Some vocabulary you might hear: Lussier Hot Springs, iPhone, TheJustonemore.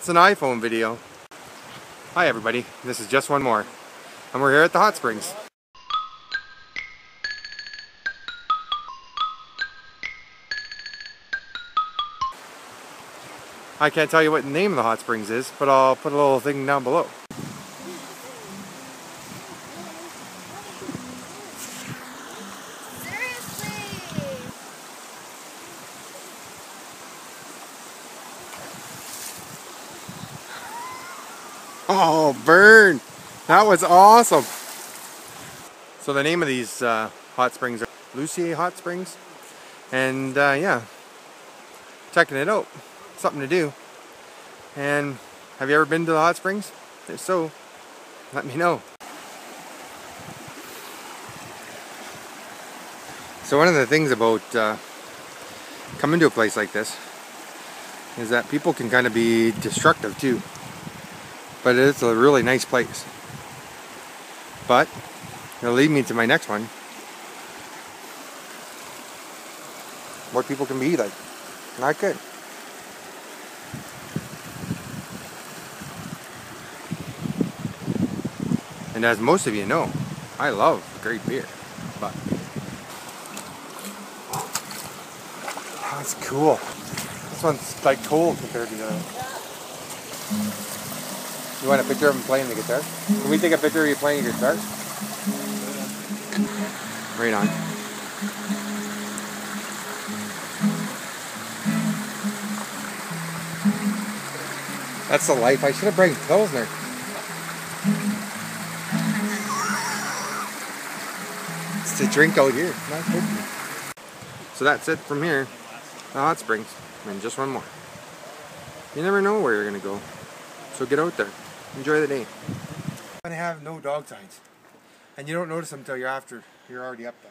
It's an iPhone video. Hi everybody, this is Just One More, and we're here at the hot springs. I can't tell you what the name of the hot springs is, but I'll put a little thing down below. Oh, burn! That was awesome! So the name of these hot springs are Lussier Hot Springs. And yeah, checking it out. Something to do. And have you ever been to the hot springs? If so, let me know. So one of the things about coming to a place like this is that people can kind of be destructive too. But it's a really nice place. But it'll lead me to my next one. What people can be like. Not good. And as most of you know, I love great beer. But that's cool. This one's like cold compared to the other one. You want a picture of him playing the guitar? Can we take a picture of you playing your guitar? Right on. That's the life. I should have brought Pilsner. It's the drink out here. Not open. So that's it from here. The hot springs. And Just One More. You never know where you're going to go. So get out there. Enjoy the day. And have no dog signs, and you don't notice them until you're already up there.